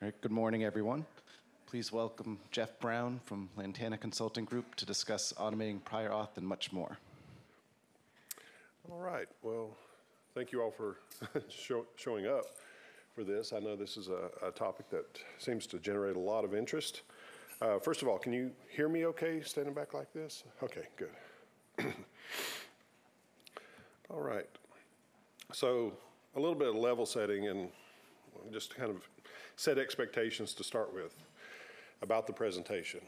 All right, good morning, everyone. Please welcome Jeff Brown from Lantana Consulting Group to discuss automating prior auth and much more. All right, well, thank you all for showing up for this. I know this is a topic that seems to generate a lot of interest. First of all, can you hear me okay standing back like this? Okay, good. All right, so a little bit of level setting and just kind of set expectations to start with about the presentation.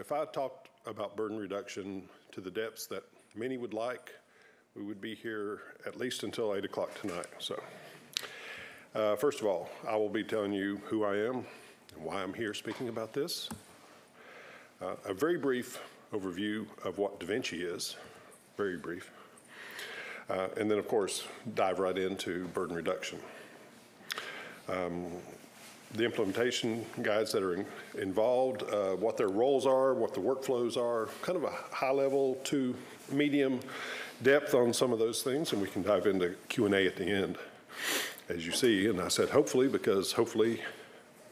If I talked about burden reduction to the depths that many would like, we would be here at least until 8 o'clock tonight. So first of all, I will be telling you who I am and why I'm here speaking about this. A very brief overview of what Da Vinci is, very brief. And then, of course, dive right into burden reduction. The implementation guides that are involved, what their roles are, what the workflows are, kind of a high level to medium depth on some of those things, and we can dive into Q&A at the end, as you see. And I said hopefully, because hopefully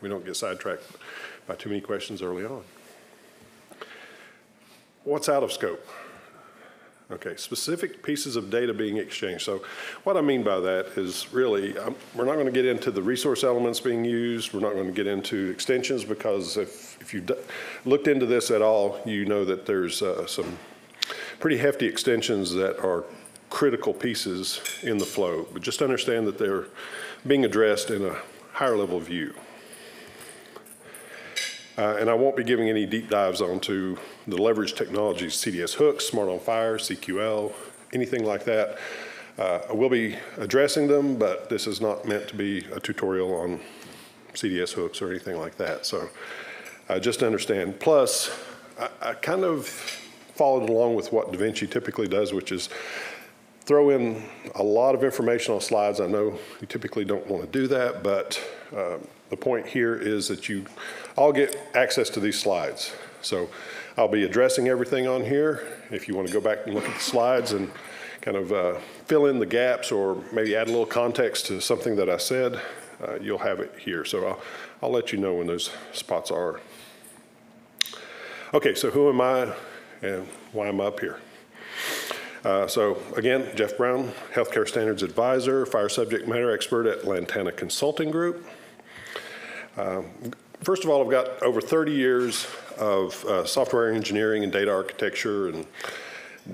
we don't get sidetracked by too many questions early on. What's out of scope? Okay, specific pieces of data being exchanged. So what I mean by that is really, we're not going to get into the resource elements being used. We're not going to get into extensions, because if you've looked into this at all, you know that there's some pretty hefty extensions that are critical pieces in the flow. But just understand that they're being addressed in a higher level view. And I won't be giving any deep dives onto the leverage technologies, CDS hooks, Smart on Fire, CQL, anything like that. I will be addressing them, but this is not meant to be a tutorial on CDS hooks or anything like that. So just understand. Plus, I kind of followed along with what Da Vinci typically does, which is throw in a lot of information on slides. I know you typically don't want to do that, but the point here is that you all get access to these slides. So I'll be addressing everything on here. If you want to go back and look at the slides and kind of fill in the gaps or maybe add a little context to something that I said, you'll have it here. So I'll let you know when those spots are. Okay, so who am I and why I'm up here? So again, Jeff Brown, Healthcare Standards Advisor, Fire Subject Matter Expert at Lantana Consulting Group. First of all, I've got over 30 years of software engineering and data architecture and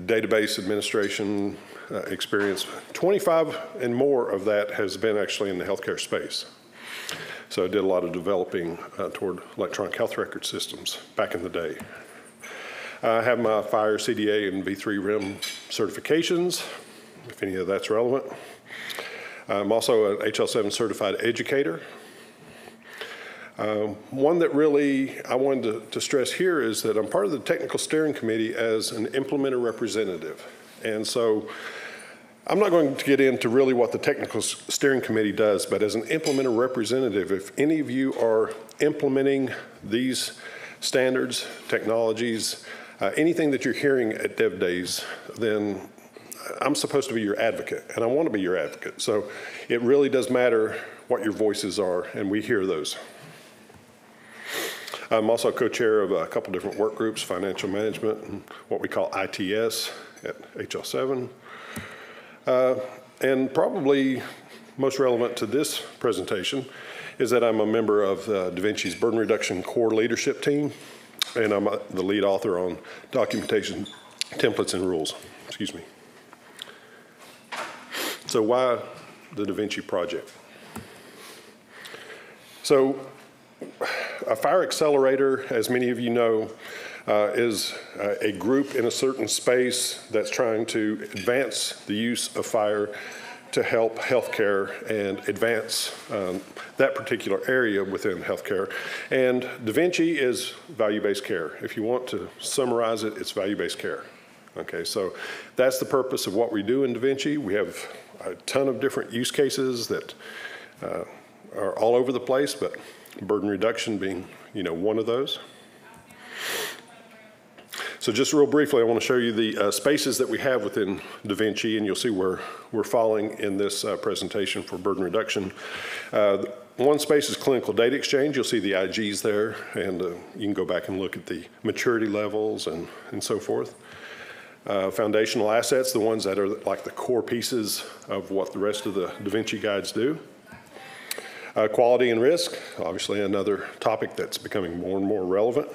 database administration experience. 25 and more of that has been actually in the healthcare space. So I did a lot of developing toward electronic health record systems back in the day. I have my FHIR, CDA, and V3 RIM certifications, if any of that's relevant. I'm also an HL7 certified educator. One that really I wanted to stress here is that I'm part of the technical steering committee as an implementer representative. And so I'm not going to get into really what the technical steering committee does, but as an implementer representative, if any of you are implementing these standards, technologies, anything that you're hearing at DevDays, then I'm supposed to be your advocate, and I want to be your advocate. So it really does matter what your voices are, and we hear those. I'm also co-chair of a couple different work groups, financial management and what we call ITS at HL7. And probably most relevant to this presentation is that I'm a member of Da Vinci's Burden Reduction Core Leadership Team, and I'm the lead author on documentation, templates, and rules. Excuse me. So why the Da Vinci project? So a FHIR accelerator, as many of you know, is a group in a certain space that's trying to advance the use of FHIR to help healthcare and advance that particular area within healthcare. And Da Vinci is value-based care. If you want to summarize it, it's value-based care. Okay, so that's the purpose of what we do in Da Vinci. We have a ton of different use cases that are all over the place, but burden reduction being, you know, one of those. So just real briefly, I want to show you the spaces that we have within Da Vinci, and you'll see where we're falling in this presentation for burden reduction. One space is clinical data exchange. You'll see the IGs there, and you can go back and look at the maturity levels and so forth. Foundational assets, the ones that are like the core pieces of what the rest of the Da Vinci guides do. Quality and risk, obviously another topic that's becoming more and more relevant.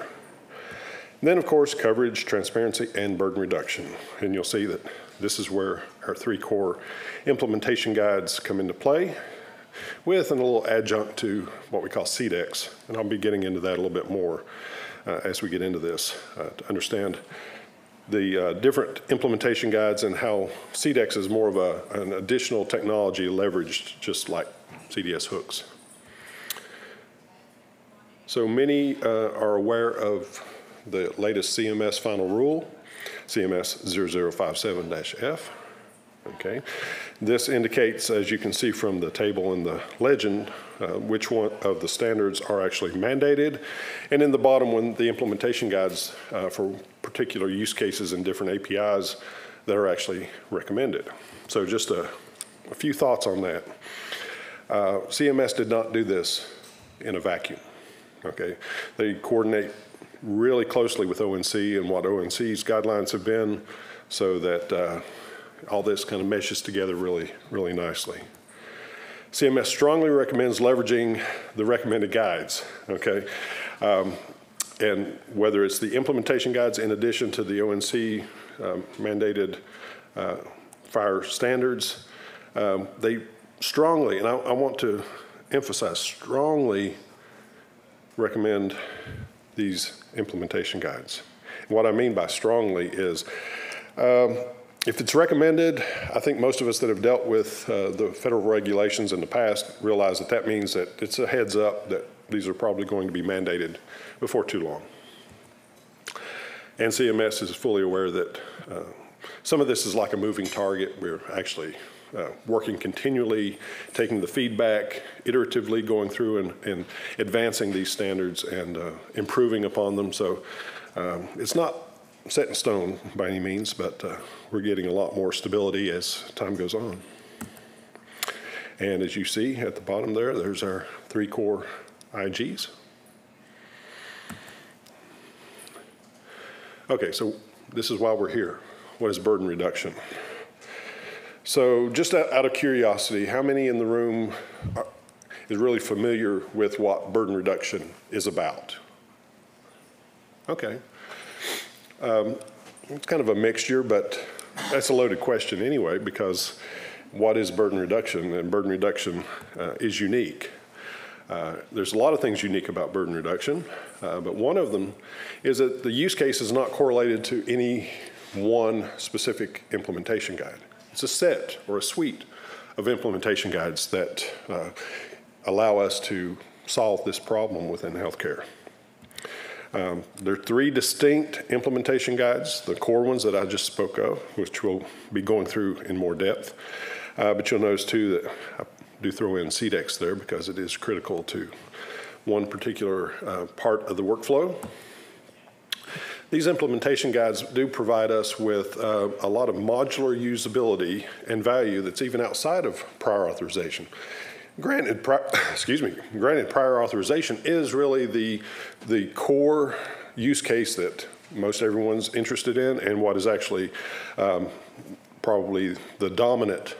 And then, of course, coverage, transparency, and burden reduction. And you'll see that this is where our three core implementation guides come into play, with a little adjunct to what we call CDEX. And I'll be getting into that a little bit more as we get into this to understand the different implementation guides and how CDEX is more of an additional technology leveraged just like CDS hooks. So many are aware of the latest CMS final rule, CMS 0057-F. Okay, this indicates, as you can see from the table in the legend, which one of the standards are actually mandated. And in the bottom one, the implementation guides for particular use cases and different APIs that are actually recommended. So just a few thoughts on that. CMS did not do this in a vacuum. Okay, they coordinate really closely with ONC and what ONC's guidelines have been, so that all this kind of meshes together really, really nicely. CMS strongly recommends leveraging the recommended guides, okay? And whether it's the implementation guides in addition to the ONC mandated FHIR standards, they strongly, and I want to emphasize, strongly recommend these implementation guides. And what I mean by strongly is, if it's recommended, I think most of us that have dealt with the federal regulations in the past realize that that means that it's a heads up that these are probably going to be mandated before too long. And CMS is fully aware that some of this is like a moving target. We're actually working continually, taking the feedback, iteratively going through and advancing these standards and improving upon them. So it's not set in stone by any means, but we're getting a lot more stability as time goes on. And as you see at the bottom there, there's our three core IGs. Okay, so this is why we're here. What is burden reduction? So just out of curiosity, how many in the room is really familiar with what burden reduction is about? Okay. It's kind of a mixture, but that's a loaded question anyway, because what is burden reduction? And burden reduction is unique. There's a lot of things unique about burden reduction, but one of them is that the use case is not correlated to any one specific implementation guide. It's a set or a suite of implementation guides that allow us to solve this problem within healthcare. There are three distinct implementation guides, the core ones that I just spoke of, which we'll be going through in more depth. But you'll notice, too, that I do throw in CDEX there because it is critical to one particular part of the workflow. These implementation guides do provide us with a lot of modular usability and value that's even outside of prior authorization. Granted, prior authorization is really the core use case that most everyone's interested in, and what is actually probably the dominant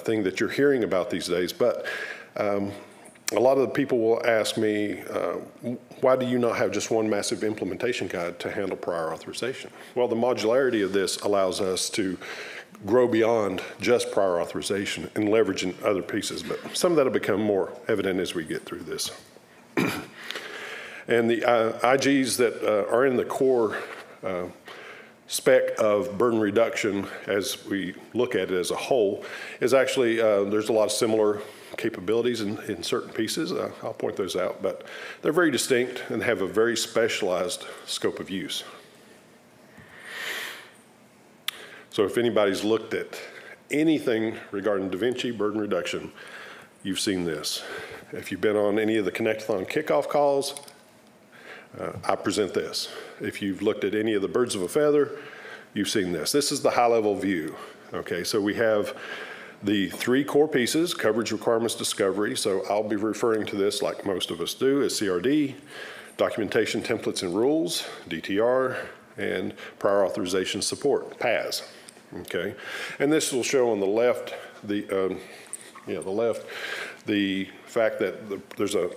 thing that you're hearing about these days. But a lot of the people will ask me, why do you not have just one massive implementation guide to handle prior authorization? Well, the modularity of this allows us to grow beyond just prior authorization and leveraging other pieces, but some of that will become more evident as we get through this. And the IGs that are in the core spec of burden reduction as we look at it as a whole is actually, there's a lot of similar capabilities in certain pieces. I'll point those out, but they're very distinct and have a very specialized scope of use. So if anybody's looked at anything regarding Da Vinci burden reduction, you've seen this. If you've been on any of the Connectathon kickoff calls, I present this. If you've looked at any of the birds of a feather, you've seen this. This is the high-level view. Okay, so we have the three core pieces: coverage, requirements, discovery. So I'll be referring to this, like most of us do, as CRD, documentation, templates, and rules, DTR, and prior authorization support, PAS. Okay, and this will show on the left the fact that there's a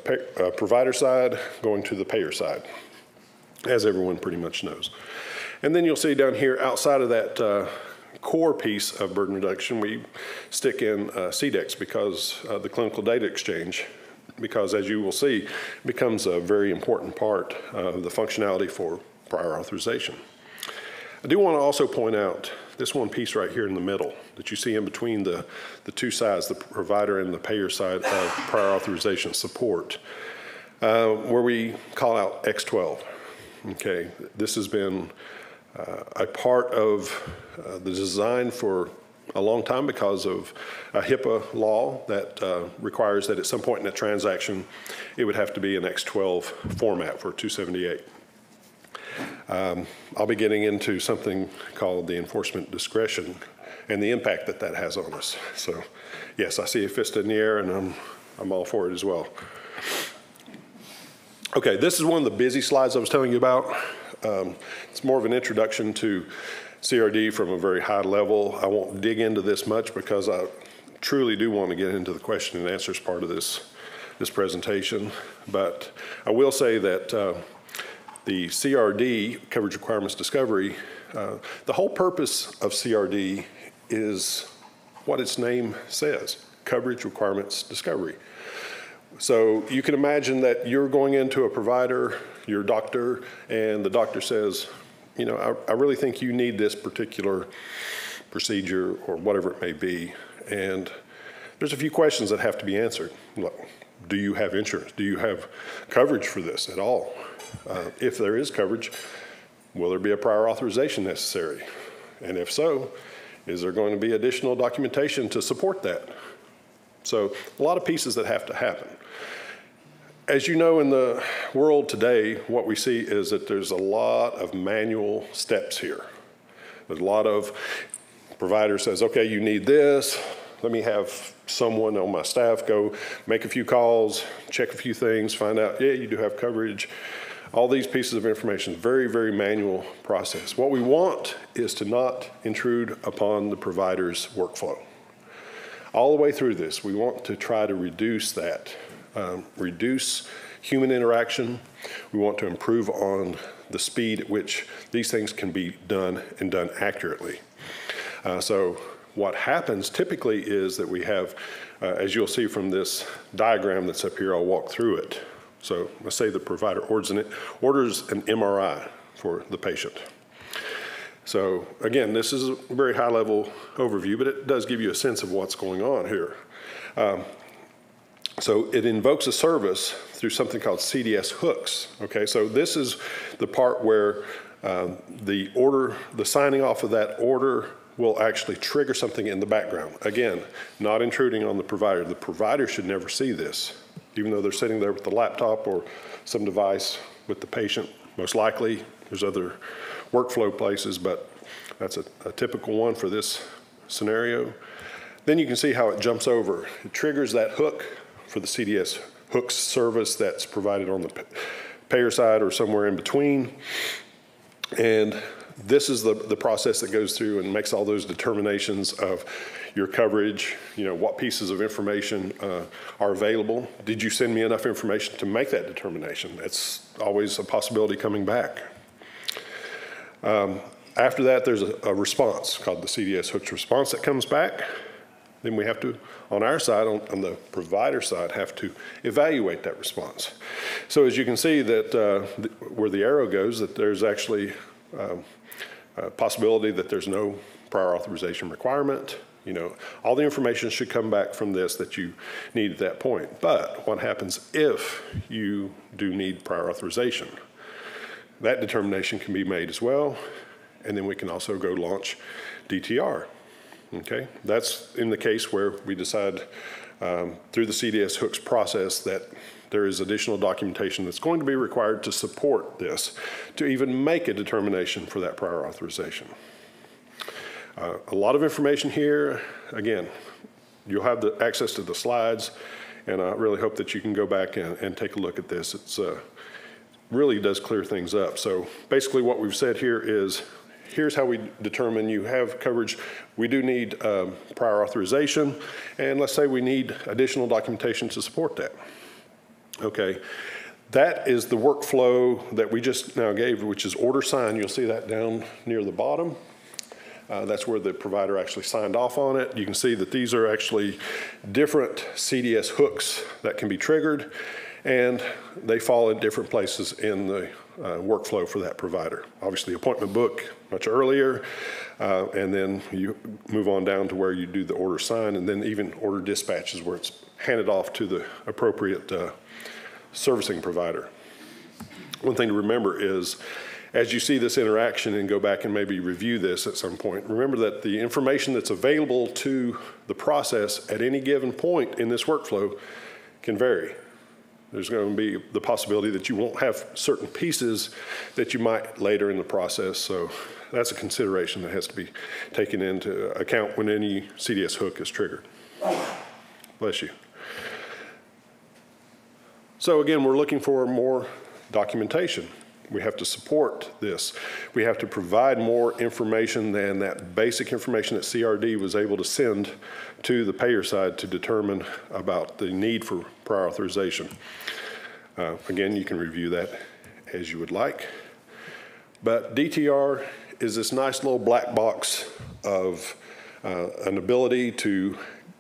provider side going to the payer side, as everyone pretty much knows. And then you'll see down here, outside of that core piece of burden reduction, we stick in CDEX, because the clinical data exchange, because as you will see, becomes a very important part of the functionality for prior authorization. I do want to also point out this one piece right here in the middle that you see in between the two sides, the provider and the payer side of prior authorization support, where we call out X12. Okay, this has been a part of the design for a long time because of a HIPAA law that requires that at some point in a transaction, it would have to be an X12 format for 278. I'll be getting into something called the enforcement discretion and the impact that that has on us. So, yes, I see a fist in the air, and I'm all for it as well. Okay, this is one of the busy slides I was telling you about. It's more of an introduction to CRD from a very high level. I won't dig into this much because I truly do want to get into the question and answers part of this presentation. But I will say that the CRD, coverage requirements discovery, the whole purpose of CRD is what its name says, coverage requirements discovery. So you can imagine that you're going into a provider, your doctor, and the doctor says, you know, I really think you need this particular procedure or whatever it may be. And there's a few questions that have to be answered. Like, do you have insurance? Do you have coverage for this at all? If there is coverage, will there be a prior authorization necessary? And if so, is there going to be additional documentation to support that? So a lot of pieces that have to happen. As you know, in the world today, what we see is that there's a lot of manual steps here. There's a lot of provider says, okay, you need this. Let me have someone on my staff go make a few calls, check a few things, find out, yeah, you do have coverage. All these pieces of information, very, very manual process. What we want is to not intrude upon the provider's workflow. All the way through this, we want to try to reduce that, reduce human interaction. We want to improve on the speed at which these things can be done and done accurately. So what happens typically is that we have, as you'll see from this diagram that's up here, I'll walk through it. So let's say the provider orders an MRI for the patient. So again, this is a very high level overview, but it does give you a sense of what's going on here. So it invokes a service through something called CDS hooks. Okay, so this is the part where the signing off of that order will actually trigger something in the background. Again, not intruding on the provider. The provider should never see this, even though they're sitting there with the laptop or some device with the patient, most likely. There's other workflow places, but that's a typical one for this scenario. Then you can see how it jumps over. It triggers that hook for the CDS hooks service that's provided on the payer side or somewhere in between. And this is the process that goes through and makes all those determinations of your coverage, you know, what pieces of information are available. Did you send me enough information to make that determination? That's always a possibility coming back. After that, there's a response called the CDS hooks response that comes back. Then we have to, on our side, on the provider side, have to evaluate that response. So as you can see that where the arrow goes, that there's actually a possibility that there's no prior authorization requirement. You know, all the information should come back from this that you need at that point. But what happens if you do need prior authorization? That determination can be made as well. And then we can also go launch DTR. Okay, that's in the case where we decide through the CDS hooks process that there is additional documentation that's going to be required to support this, to even make a determination for that prior authorization. A lot of information here. Again, you'll have the access to the slides, and I really hope that you can go back and take a look at this. It's really does clear things up. So basically what we've said here is, here's how we determine you have coverage. We do need prior authorization, and let's say we need additional documentation to support that. Okay, that is the workflow that we just now gave, which is order sign. You'll see that down near the bottom. That's where the provider actually signed off on it. You can see that these are actually different CDS hooks that can be triggered, and they fall in different places in the workflow for that provider. Obviously, appointment book much earlier, and then you move on down to where you do the order sign, and then even order dispatches where it's handed off to the appropriate servicing provider. One thing to remember is, as you see this interaction and go back and maybe review this at some point, remember that the information that's available to the process at any given point in this workflow can vary. There's going to be the possibility that you won't have certain pieces that you might later in the process. So that's a consideration that has to be taken into account when any CDS hook is triggered. Bless you. So again, we're looking for more documentation. We have to support this. We have to provide more information than that basic information that CRD was able to send to the payer side to determine about the need for prior authorization. Again, you can review that as you would like. But DTR is this nice little black box of an ability to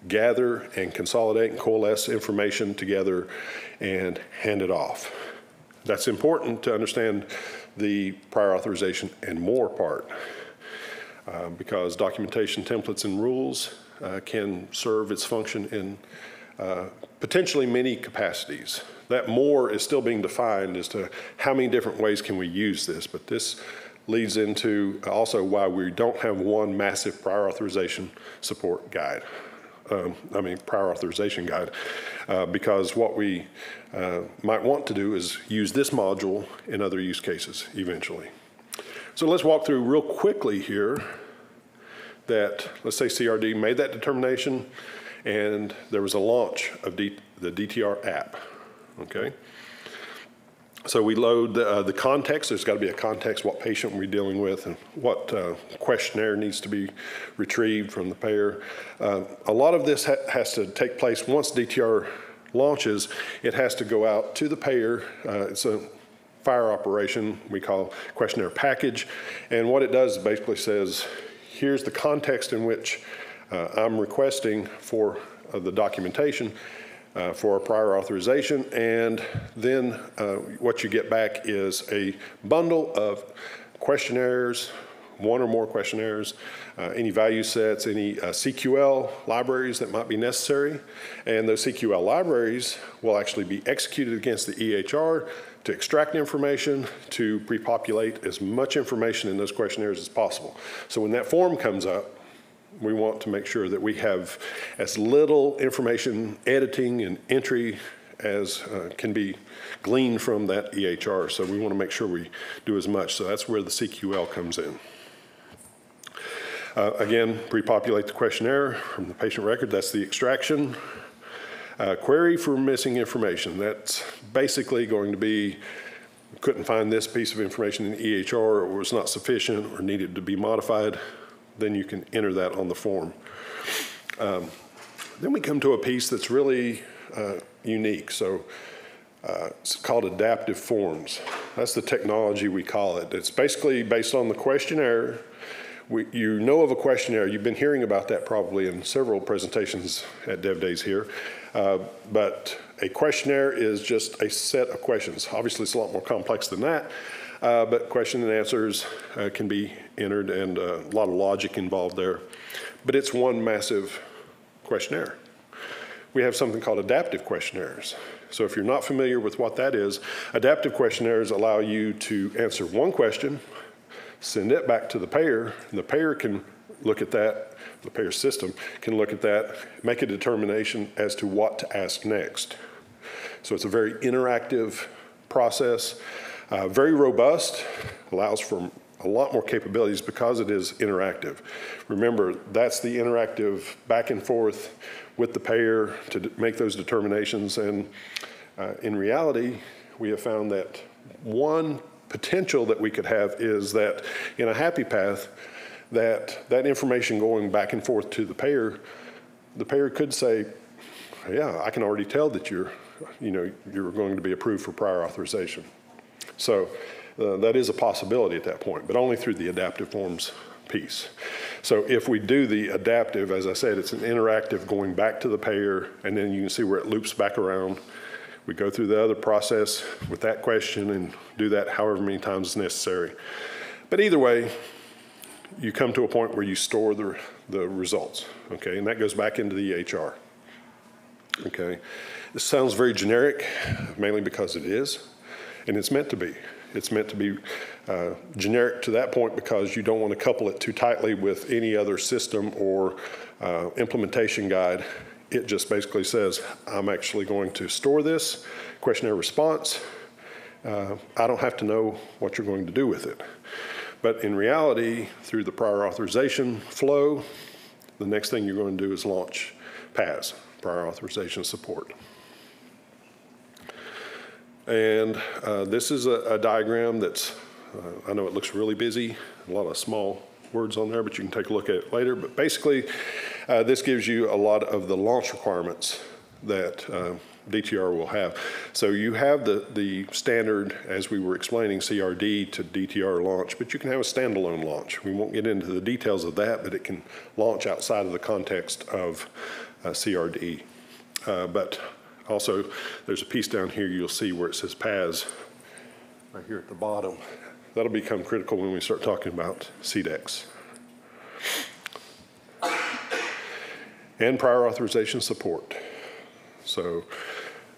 gather and consolidate and coalesce information together and hand it off. That's important to understand the prior authorization and more part, because documentation templates and rules can serve its function in potentially many capacities. That more is still being defined as to how many different ways can we use this, but this leads into also why we don't have one massive prior authorization support guide. Prior authorization guide, because what we might want to do is use this module in other use cases eventually. So let's walk through real quickly here that, let's say CRD made that determination and there was a launch of the DTR app, okay? So we load the context. There's got to be a context, what patient we're dealing with and what questionnaire needs to be retrieved from the payer. A lot of this has to take place once DTR launches. It has to go out to the payer. It's a FHIR operation we call questionnaire package. And what it does basically says, here's the context in which I'm requesting for the documentation for a prior authorization, and then what you get back is a bundle of questionnaires, one or more questionnaires, any value sets, any CQL libraries that might be necessary, and those CQL libraries will actually be executed against the EHR to extract information, to pre-populate as much information in those questionnaires as possible. So when that form comes up, we want to make sure that we have as little information editing and entry as can be gleaned from that EHR. So we want to make sure we do as much. So that's where the CQL comes in. Again, pre-populate the questionnaire from the patient record. That's the extraction. Query for missing information. That's basically going to be, couldn't find this piece of information in the EHR, or was not sufficient, or needed to be modified. Then you can enter that on the form. Then we come to a piece that's really unique. So it's called adaptive forms. That's the technology we call it. It's basically based on the questionnaire. You know of a questionnaire. You've been hearing about that probably in several presentations at DevDays here. But a questionnaire is just a set of questions. Obviously, it's a lot more complex than that. But question and answers can be entered, and a lot of logic involved there. But it's one massive questionnaire. We have something called adaptive questionnaires. So if you're not familiar with what that is, adaptive questionnaires allow you to answer one question, send it back to the payer, and the payer can look at that, the payer system can look at that, make a determination as to what to ask next. So it's a very interactive process, very robust, allows for a lot more capabilities because it is interactive. Remember, that's the interactive back and forth with the payer to make those determinations. And in reality, we have found that one potential that we could have is that in a happy path, that information going back and forth to the payer could say, yeah, I can already tell that you're going to be approved for prior authorization. So that is a possibility at that point, but only through the adaptive forms piece. So if we do the adaptive, as I said, it's an interactive going back to the payer, and then you can see where it loops back around. We go through the other process with that question and do that however many times is necessary. But either way, you come to a point where you store the results, okay? And that goes back into the EHR, okay? This sounds very generic, mainly because it is, and it's meant to be. It's meant to be generic to that point because you don't want to couple it too tightly with any other system or implementation guide. It just basically says, I'm actually going to store this questionnaire response. I don't have to know what you're going to do with it. But in reality, through the prior authorization flow, the next thing you're going to do is launch PAS, prior authorization support. And this is a diagram that's, I know it looks really busy, a lot of small words on there, but you can take a look at it later. But basically, this gives you a lot of the launch requirements that DTR will have. So you have the standard, as we were explaining, CRD to DTR launch, but you can have a standalone launch. We won't get into the details of that, but it can launch outside of the context of CRD. But also, there's a piece down here you'll see where it says PAS right here at the bottom. That'll become critical when we start talking about CDEX. And prior authorization support. So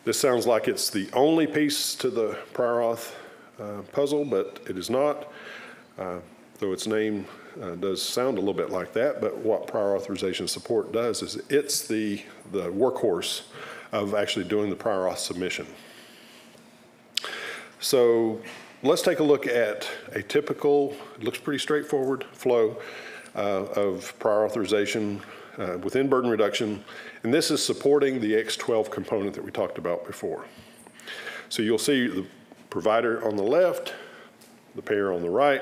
this sounds like it's the only piece to the prior auth puzzle, but it is not. Though its name does sound a little bit like that, but what prior authorization support does is it's the workhorse of actually doing the prior auth submission. So let's take a look at a typical, it looks pretty straightforward, flow of prior authorization within burden reduction, and this is supporting the X12 component that we talked about before. So you'll see the provider on the left, the payer on the right,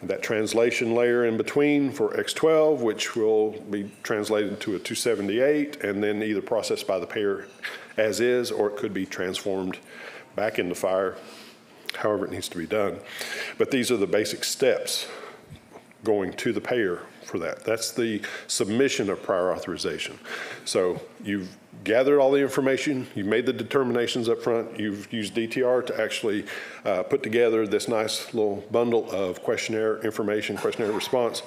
and that translation layer in between for X12, which will be translated to a 278, and then either processed by the payer as is, or it could be transformed back into FHIR, however it needs to be done. But these are the basic steps going to the payer for that. That's the submission of prior authorization. So you've gathered all the information, you've made the determinations up front, you've used DTR to actually put together this nice little bundle of questionnaire information, questionnaire response,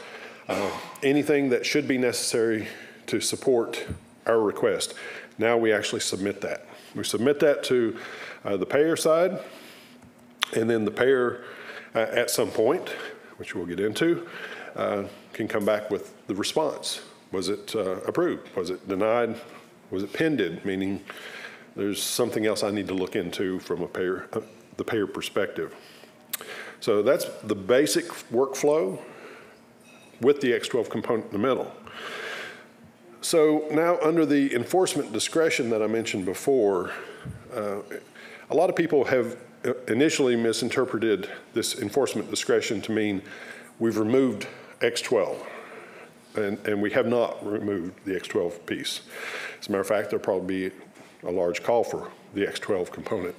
anything that should be necessary to support our request. Now we actually submit that. We submit that to the payer side, and then the payer at some point, which we'll get into, can come back with the response. Was it approved? Was it denied? Was it pended? Meaning there's something else I need to look into from a payer, the payer perspective. So that's the basic workflow with the X12 component in the middle. So now under the enforcement discretion that I mentioned before, a lot of people have initially misinterpreted this enforcement discretion to mean we've removed X12, and we have not removed the X12 piece. As a matter of fact, there'll probably be a large call for the X12 component.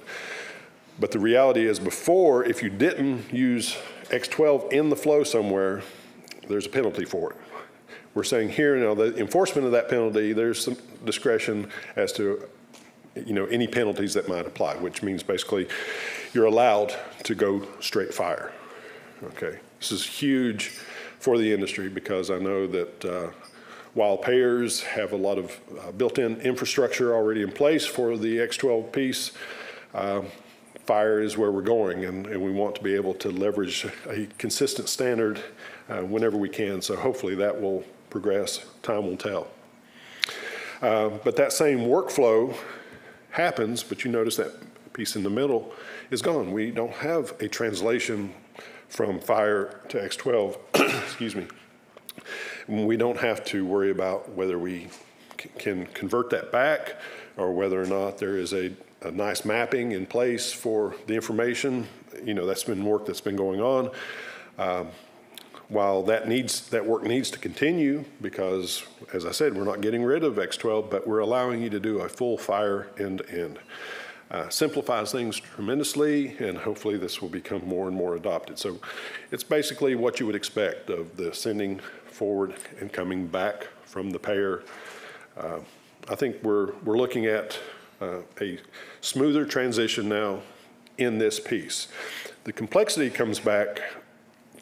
But the reality is before, if you didn't use X12 in the flow somewhere, there's a penalty for it. We're saying here, now the enforcement of that penalty, there's some discretion as to any penalties that might apply, which means basically you're allowed to go straight FHIR. Okay, this is huge for the industry because I know that while payers have a lot of built-in infrastructure already in place for the X12 piece, fire is where we're going, and we want to be able to leverage a consistent standard whenever we can. So hopefully that will progress. Time will tell. But that same workflow happens, but you notice that piece in the middle is gone. We don't have a translation from fire to X12, excuse me. We don't have to worry about whether we can convert that back or whether or not there is a nice mapping in place for the information. You know, that's been work that's been going on. While that work needs to continue, because as I said, we're not getting rid of X12, but we're allowing you to do a full fire end-to-end. Simplifies things tremendously, and hopefully this will become more and more adopted. So it's basically what you would expect of the sending forward and coming back from the payer. I think we're looking at a smoother transition now in this piece. The complexity comes back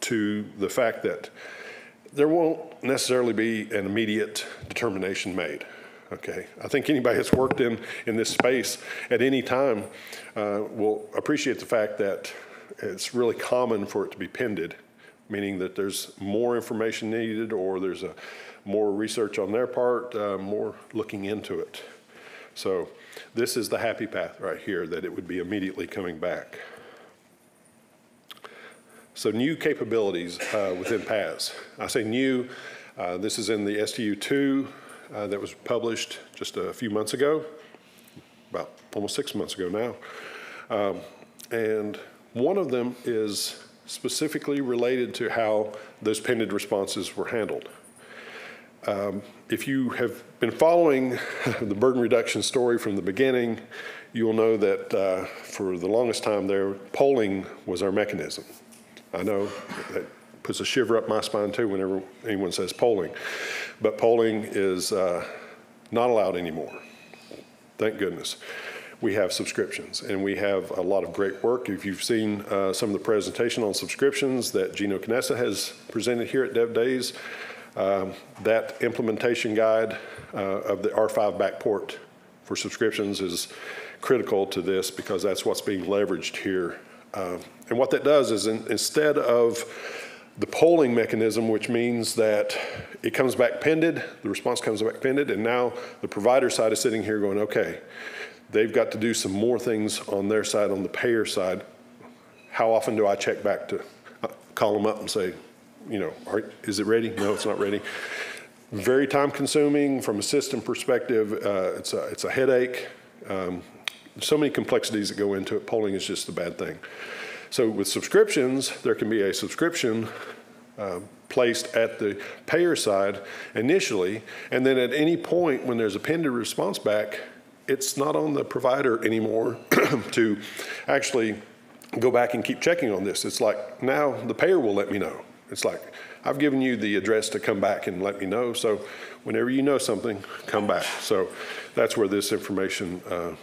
to the fact that there won't necessarily be an immediate determination made. Okay, I think anybody that's worked in this space at any time will appreciate the fact that it's really common for it to be pended, meaning that there's more information needed, or there's more research on their part, more looking into it. So this is the happy path right here, that it would be immediately coming back. So new capabilities within PAS. I say new, this is in the STU2 that was published just a few months ago, about almost 6 months ago now. And one of them is specifically related to how those pended responses were handled. If you have been following the burden reduction story from the beginning, you'll know that for the longest time there, polling was our mechanism. I know that puts a shiver up my spine too whenever anyone says polling, but polling is not allowed anymore. Thank goodness. We have subscriptions, and we have a lot of great work. If you've seen some of the presentation on subscriptions that Gino Canessa has presented here at DevDays, that implementation guide of the R5 backport for subscriptions is critical to this, because that's what's being leveraged here. And what that does is instead of the polling mechanism, which means that it comes back pended, the response comes back pended, and now the provider side is sitting here going, okay, they've got to do some more things on their side, on the payer side. How often do I check back to call them up and say, you know, is it ready? No, it's not ready. Very time consuming from a system perspective. It's a headache. So many complexities that go into it. Polling is just a bad thing. So with subscriptions, there can be a subscription placed at the payer side initially, and then at any point when there's a pending response back, it's not on the provider anymore to actually go back and keep checking on this. It's like, now the payer will let me know. It's like, I've given you the address to come back and let me know, so whenever you know something, come back. So that's where this information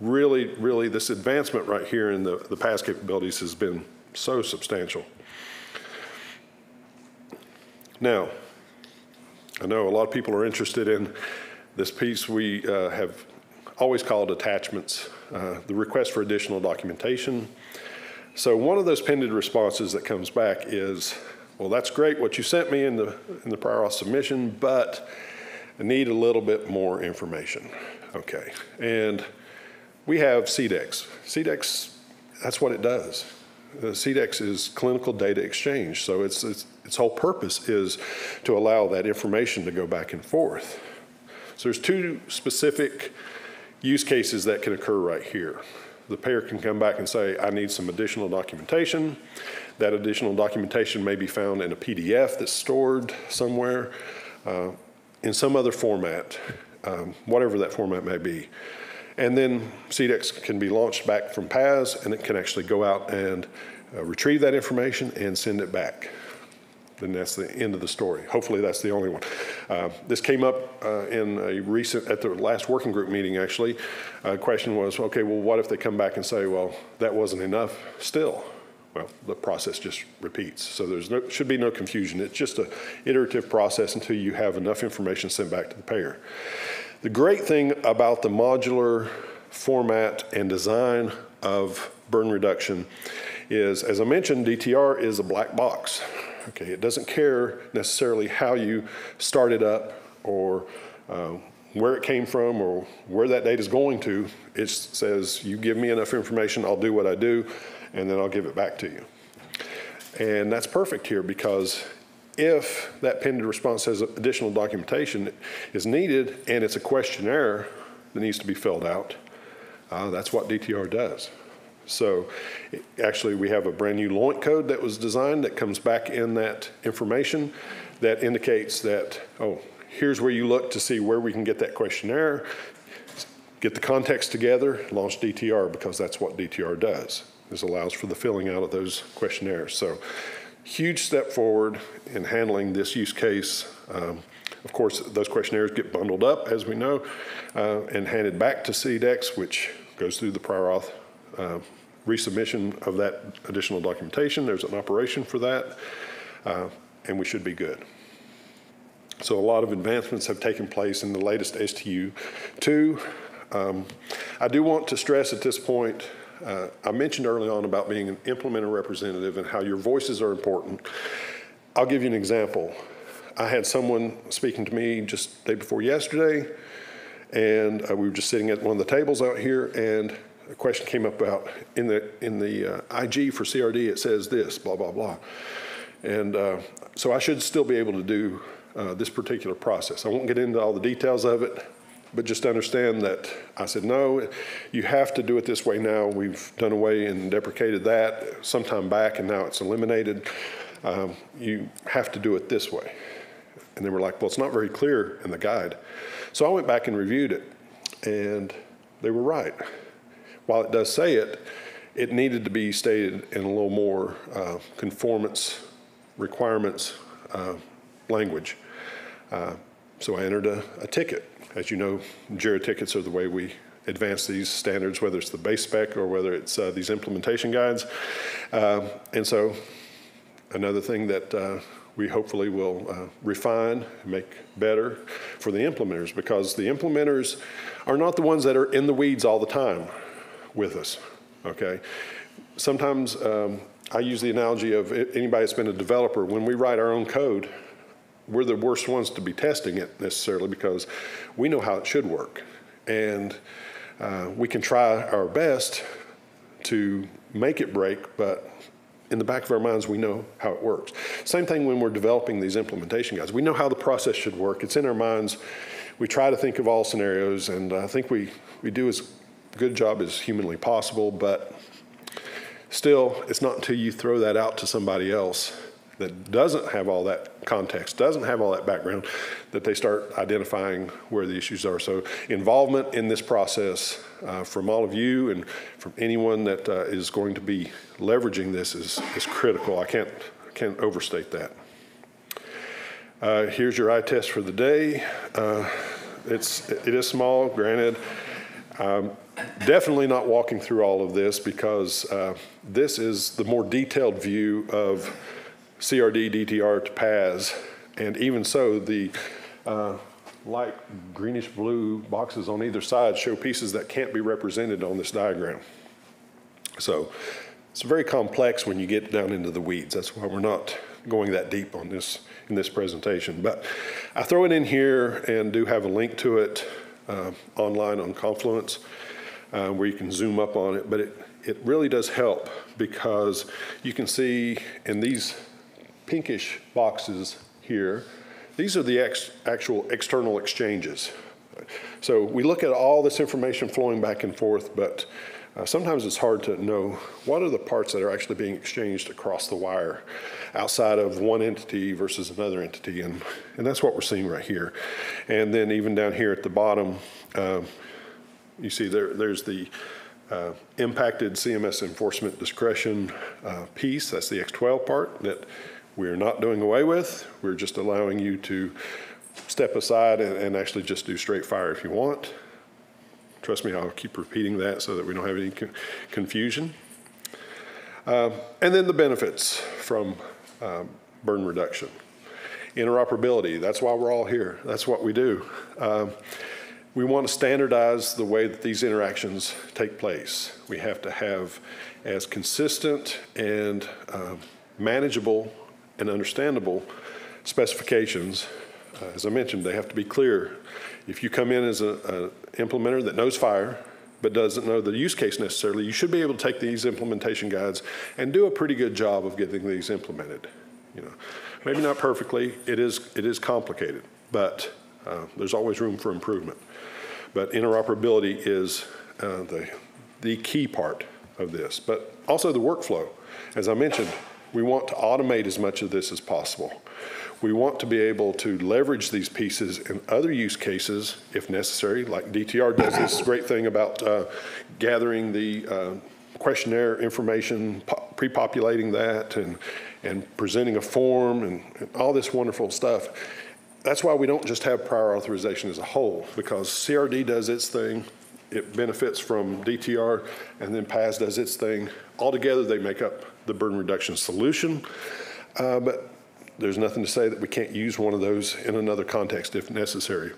really, this advancement right here in the PAS capabilities has been so substantial. Now, I know a lot of people are interested in this piece we have always called attachments, the request for additional documentation. So one of those pending responses that comes back is, well, that's great what you sent me in the prior auth submission, but I need a little bit more information. Okay, and we have CDEX. CDEX, that's what it does. CDEX is clinical data exchange, so its whole purpose is to allow that information to go back and forth. So there's two specific use cases that can occur right here. The payer can come back and say, I need some additional documentation. That additional documentation may be found in a PDF that's stored somewhere in some other format, whatever that format may be. And then CDEX can be launched back from PAS, and it can actually go out and retrieve that information and send it back. Then that's the end of the story. Hopefully that's the only one. This came up at the last working group meeting, actually. The question was, okay, well, what if they come back and say, well, that wasn't enough still? Well, the process just repeats. So should be no confusion. It's just an iterative process until you have enough information sent back to the payer. The great thing about the modular format and design of burn reduction is, as I mentioned, DTR is a black box. Okay, it doesn't care necessarily how you start it up or where it came from or where that data is going to. It says, you give me enough information, I'll do what I do, and then I'll give it back to you. And that's perfect here, because if that pending response says additional documentation is needed and it's a questionnaire that needs to be filled out, that's what DTR does. So actually we have a brand new LOINC code that was designed that comes back in that information that indicates that, oh, here's where you look to see where we can get that questionnaire, get the context together, launch DTR, because that's what DTR does. This allows for the filling out of those questionnaires. So huge step forward in handling this use case. Of course, those questionnaires get bundled up, as we know, and handed back to CDEX, which goes through the prior auth resubmission of that additional documentation. There's an operation for that, and we should be good. So a lot of advancements have taken place in the latest STU2. I do want to stress at this point, I mentioned early on about being an implementer representative and how your voices are important. I'll give you an example. I had someone speaking to me just the day before yesterday, and we were just sitting at one of the tables out here, and a question came up about, in the IG for CRD, it says this, blah, blah, blah. And so I should still be able to do this particular process. I won't get into all the details of it, but just understand that I said, no, you have to do it this way now. We've done away and deprecated that sometime back, and now it's eliminated. You have to do it this way. And they were like, well, it's not very clear in the guide. So I went back and reviewed it, and they were right. While it does say it, it needed to be stated in a little more conformance requirements language. So I entered a ticket. As you know, JIRA tickets are the way we advance these standards, whether it's the base spec or whether it's these implementation guides. And so another thing that we hopefully will refine and make better for the implementers, because the implementers are not the ones that are in the weeds all the time with us, okay? Sometimes I use the analogy of anybody that's been a developer. When we write our own code, we're the worst ones to be testing it necessarily, because we know how it should work. And we can try our best to make it break, but in the back of our minds, we know how it works. Same thing when we're developing these implementation guides. We know how the process should work. It's in our minds. We try to think of all scenarios, and I think we do as good a job as humanly possible, but still, it's not until you throw that out to somebody else that doesn't have all that context, doesn't have all that background, that they start identifying where the issues are. So involvement in this process from all of you and from anyone that is going to be leveraging this is critical. I can't overstate that. Here's your eye test for the day. It is small, granted. Definitely not walking through all of this, because this is the more detailed view of CRD, DTR to PAS, and even so, the light greenish-blue boxes on either side show pieces that can't be represented on this diagram. So it's very complex when you get down into the weeds. That's why we're not going that deep on this in this presentation. But I throw it in here and do have a link to it online on Confluence where you can zoom up on it. But it really does help, because you can see in these pinkish boxes here, these are the actual external exchanges. So we look at all this information flowing back and forth, but sometimes it's hard to know what are the parts that are actually being exchanged across the wire outside of one entity versus another entity, and that's what we're seeing right here. And then even down here at the bottom, you see there's the impacted CMS enforcement discretion piece. That's the X12 part that we're not doing away with. We're just allowing you to step aside and actually just do straight fire if you want. Trust me, I'll keep repeating that so that we don't have any confusion. And then the benefits from burn reduction. Interoperability, that's why we're all here. That's what we do. We want to standardize the way that these interactions take place. We have to have as consistent and manageable and understandable specifications. As I mentioned, they have to be clear. If you come in as an implementer that knows fire but doesn't know the use case necessarily, you should be able to take these implementation guides and do a pretty good job of getting these implemented. You know, maybe not perfectly. It is complicated, but there's always room for improvement. But interoperability is the key part of this. But also the workflow. As I mentioned, we want to automate as much of this as possible. We want to be able to leverage these pieces in other use cases if necessary, like DTR does this great thing about gathering the questionnaire information, pre-populating that, and presenting a form, and all this wonderful stuff. That's why we don't just have prior authorization as a whole, because CRD does its thing, it benefits from DTR, and then PAS does its thing. Altogether, they make up the burden reduction solution, but there's nothing to say that we can't use one of those in another context if necessary.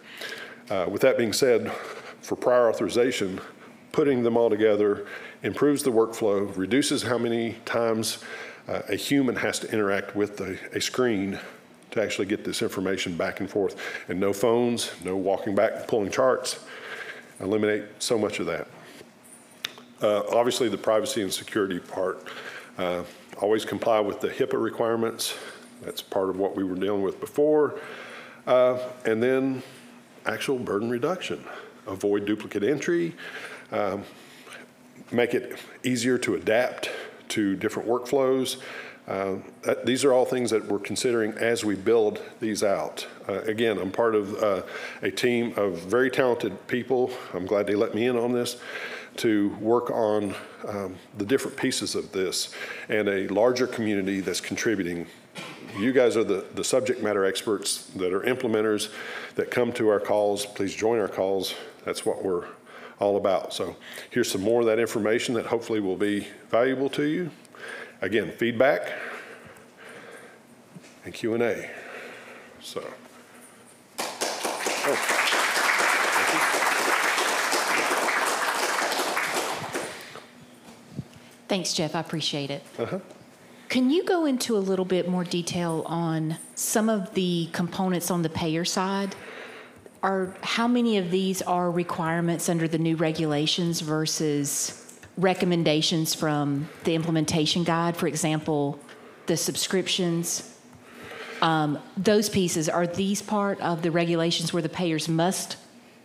With that being said, for prior authorization, putting them all together improves the workflow, reduces how many times a human has to interact with a screen to actually get this information back and forth. And no phones, no walking back and pulling charts. Eliminate so much of that. Obviously, the privacy and security part. Always comply with the HIPAA requirements. That's part of what we were dealing with before. And then actual burden reduction. Avoid duplicate entry. Make it easier to adapt to different workflows. These are all things that we're considering as we build these out. Again, I'm part of a team of very talented people. I'm glad they let me in on this to work on the different pieces of this and a larger community that's contributing. You guys are the subject matter experts that are implementers that come to our calls. Please join our calls. That's what we're all about. So here's some more of that information that hopefully will be valuable to you. Again, feedback and Q&A. So, thanks, Jeff. I appreciate it. Can you go into a little bit more detail on some of the components on the payer side? How many of these are requirements under the new regulations versus recommendations from the implementation guide, for example, the subscriptions? Those pieces, are these part of the regulations where the payers must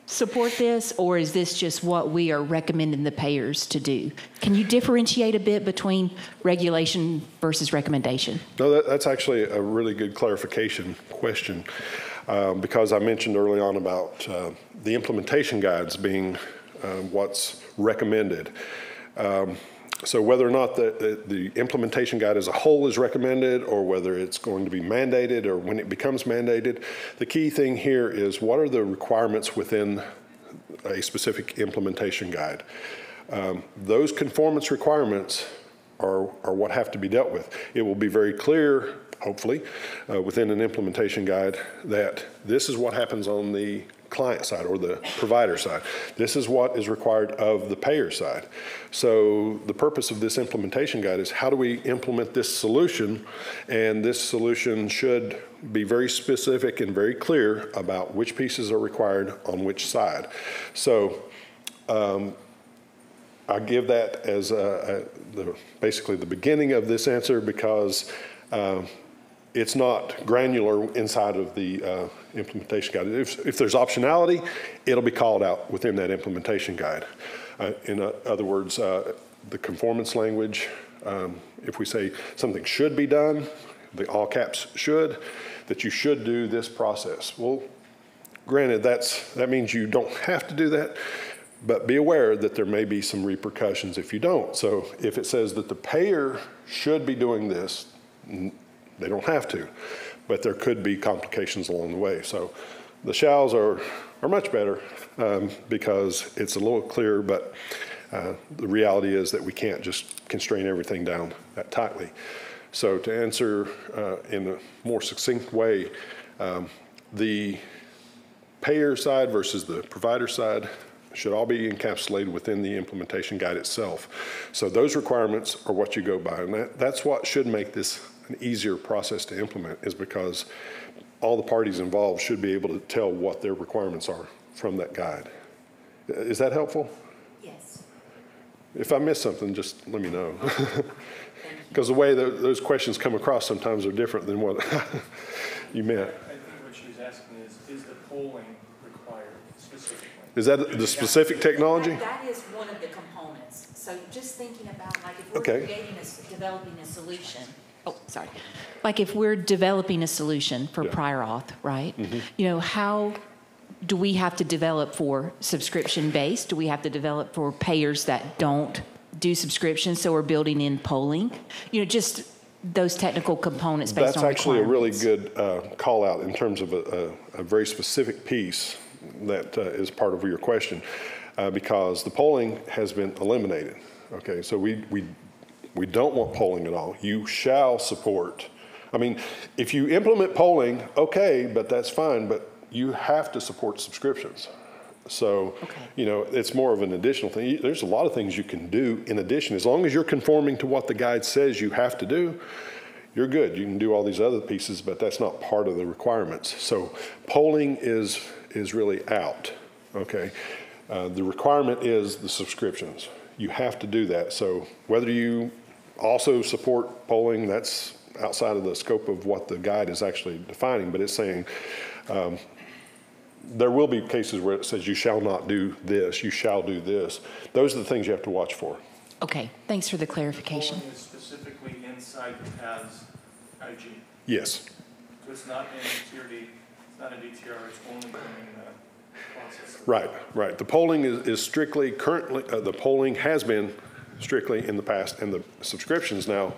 support this, or is this just what we are recommending the payers to do? Can you differentiate a bit between regulation versus recommendation? No, that's actually a really good clarification question, because I mentioned early on about the implementation guides being what's recommended. So whether or not the implementation guide as a whole is recommended, or whether it's going to be mandated, or when it becomes mandated, the key thing here is what are the requirements within a specific implementation guide. Those conformance requirements are what have to be dealt with. It will be very clear, hopefully, within an implementation guide that this is what happens on the client side or the provider side. This is what is required of the payer side. So the purpose of this implementation guide is how do we implement this solution, and this solution should be very specific and very clear about which pieces are required on which side. So I give that as basically the beginning of this answer, because it's not granular inside of the implementation guide. If there's optionality, it'll be called out within that implementation guide. In other words, the conformance language, if we say something should be done, the all caps should, that you should do this process. Well, granted, that means you don't have to do that, but be aware that there may be some repercussions if you don't. So if it says that the payer should be doing this, they don't have to, but there could be complications along the way. So the shalls are much better because it's a little clearer, but the reality is that we can't just constrain everything down that tightly. So to answer in a more succinct way, the payer side versus the provider side should all be encapsulated within the implementation guide itself. So those requirements are what you go by, and that's what should make this an easier process to implement, is because all the parties involved should be able to tell what their requirements are from that guide. Is that helpful? Yes. If I miss something, just let me know. Because the way that those questions come across sometimes are different than what you meant. I think what she was asking is the polling required specifically? Is that the specific technology? That is one of the components. So just thinking about, like, if we're developing a solution, like if we're developing a solution for prior auth, right? Mm-hmm. You know, how do we have to develop for subscription-based? Do we have to develop for payers that don't do subscriptions, so we're building in polling? You know, just those technical components based on requirements. That's actually a really good call out in terms of a very specific piece that is part of your question, because the polling has been eliminated. Okay, so we don't want polling at all. You shall support. I mean, if you implement polling, okay, but that's fine, but you have to support subscriptions. So, you know, it's more of an additional thing. There's a lot of things you can do in addition. As long as you're conforming to what the guide says you have to do, you're good. You can do all these other pieces, but that's not part of the requirements. So polling is really out, okay? The requirement is the subscriptions. You have to do that. So whether you also support polling, that's outside of the scope of what the guide is actually defining, but it's saying, there will be cases where it says you shall not do this, you shall do this. Those are the things you have to watch for. Okay, thanks for the clarification. Polling is specifically inside the PAS IG. Yes. So it's not in CRD, it's not a DTR, it's only in the process. Right, right. The polling is strictly currently, the polling has been strictly in the past, and the subscriptions now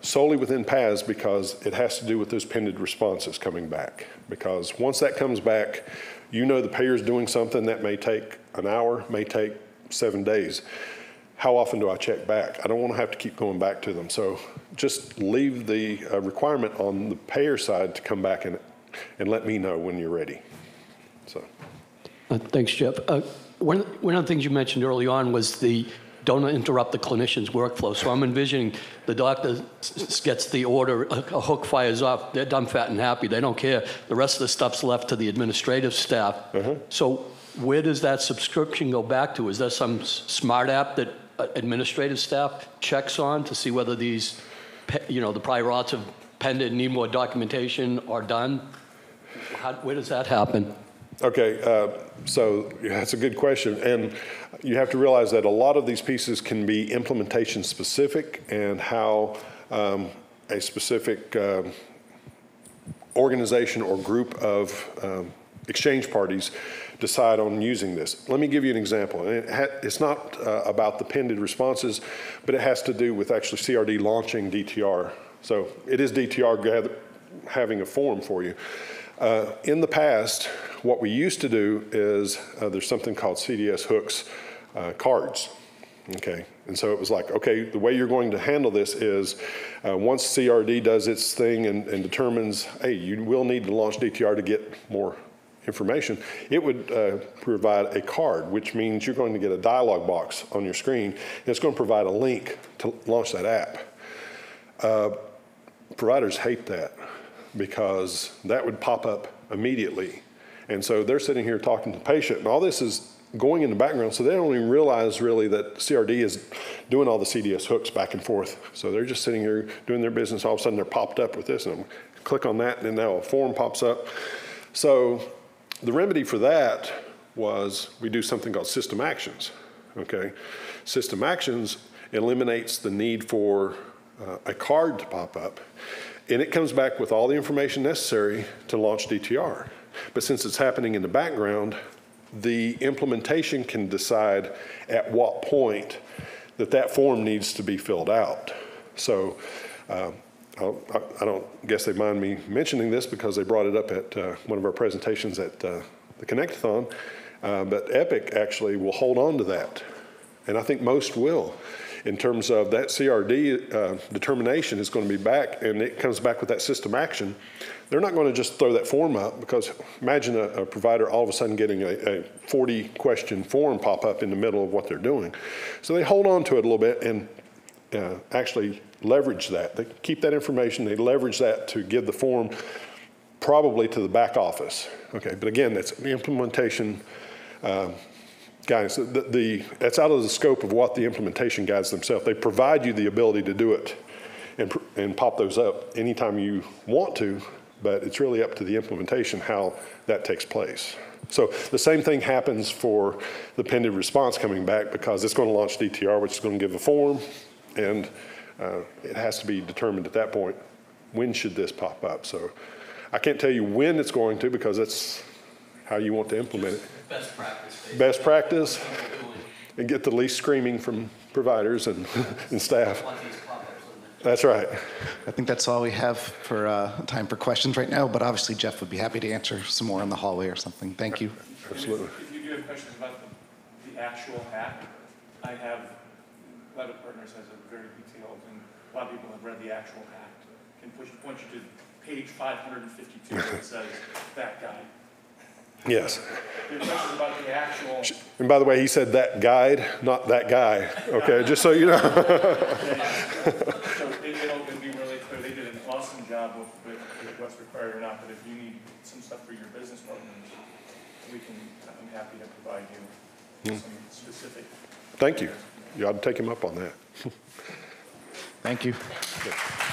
solely within PAS, because it has to do with those pending responses coming back. Because once that comes back, you know the payer's doing something that may take an hour, may take 7 days. How often do I check back? I don't want to have to keep going back to them. So just leave the requirement on the payer side to come back and let me know when you're ready. So. Thanks, Jeff. One of the things you mentioned early on was the don't interrupt the clinician's workflow. So I'm envisioning the doctor gets the order, a hook fires off, they're done, fat and happy, they don't care. The rest of the stuff's left to the administrative staff. So where does that subscription go back to? Is there some smart app that administrative staff checks on to see whether these, you know, the prior auths have pended, need more documentation, are done? Where does that happen? Okay, so that's a good question. And you have to realize that a lot of these pieces can be implementation specific, and how a specific organization or group of exchange parties decide on using this. Let me give you an example. It's not about the pending responses, but it has to do with actually CRD launching DTR. So it is DTR having a form for you. In the past, what we used to do is there's something called CDS hooks cards, okay? And so it was like, okay, the way you're going to handle this is once CRD does its thing and determines, hey, you will need to launch DTR to get more information, it would provide a card, which means you're going to get a dialog box on your screen, and it's going to provide a link to launch that app. Providers hate that, because that would pop up immediately. And so they're sitting here talking to the patient, and all this is going in the background, so they don't even realize really that CRD is doing all the CDS hooks back and forth. So they're just sitting here doing their business, all of a sudden they're popped up with this, and I click on that, and now a form pops up. So the remedy for that was we do something called system actions, okay? System actions eliminates the need for a card to pop up, and it comes back with all the information necessary to launch DTR. But since it's happening in the background, the implementation can decide at what point that that form needs to be filled out. So I don't guess they mind me mentioning this, because they brought it up at one of our presentations at the Connect-a-thon, but Epic actually will hold on to that. And I think most will. in terms of that CRD determination is going to be back, and it comes back with that system action. They're not going to just throw that form up, because imagine a provider all of a sudden getting a 40-question form pop up in the middle of what they're doing. So they hold on to it a little bit and actually leverage that. They keep that information, they leverage that to give the form probably to the back office. Okay, but again, that's the implementation guidance. That's out of the scope of what the implementation guides themselves. They provide you the ability to do it and pop those up anytime you want to, but it's really up to the implementation how that takes place. So the same thing happens for the pending response coming back, because it's going to launch DTR, which is going to give a form, and it has to be determined at that point, when should this pop up? So I can't tell you when it's going to, because that's how you want to implement it. Best practice. Basically. Best practice, and get the least screaming from providers and, and staff. That's right. I think that's all we have for time for questions right now, but obviously Jeff would be happy to answer some more in the hallway or something. Thank you. Absolutely. If you do have questions about the actual hack, I have, Cloud Partners has a very detailed, and a lot of people have read the actual hack, can point you to page 552 that says that guide. Yes. Your question about the actual. And by the way, he said that guide, not that guy. Okay, just so you know. So it'll be really clear. They did an awesome job with what's required or not. But if you need some stuff for your business partners, we can. I'm happy to provide you some specific. Thank you. You ought to take him up on that. Thank you. Yeah.